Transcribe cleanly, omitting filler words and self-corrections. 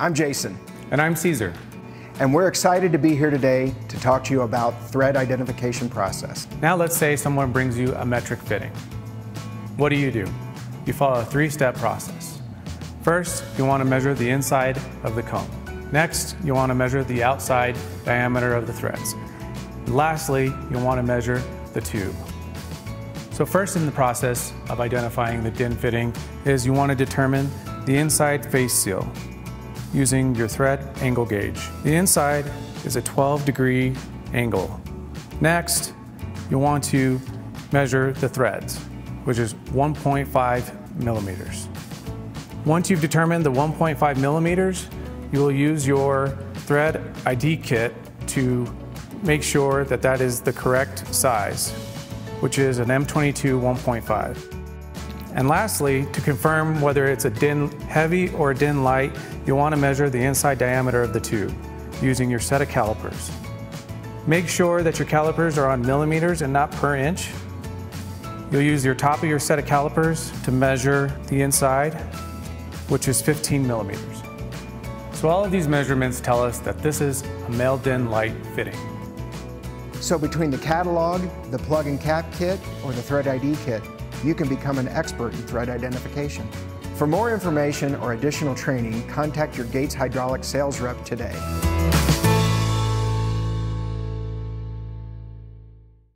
I'm Jason. And I'm Cesar. And we're excited to be here today to talk to you about thread identification process. Now let's say someone brings you a metric fitting. What do? You follow a three-step process. First, you want to measure the inside of the cone. Next, you want to measure the outside diameter of the threads. Lastly, you want to measure the tube. So first in the process of identifying the DIN fitting is you want to determine the inside face seal using your thread angle gauge. The inside is a 12-degree angle. Next, you want to measure the threads, which is 1.5 millimeters. Once you've determined the 1.5 millimeters, you will use your thread ID kit to make sure that that is the correct size, which is an M22 1.5. And lastly, to confirm whether it's a DIN heavy or a DIN light, you want to measure the inside diameter of the tube using your set of calipers. Make sure that your calipers are on millimeters and not per inch. You'll use your top of your set of calipers to measure the inside, which is 15 millimeters. So all of these measurements tell us that this is a male DIN light fitting. So between the catalog, the plug and cap kit, or the thread ID kit, you can become an expert in thread identification. For more information or additional training, contact your Gates Hydraulic sales rep today.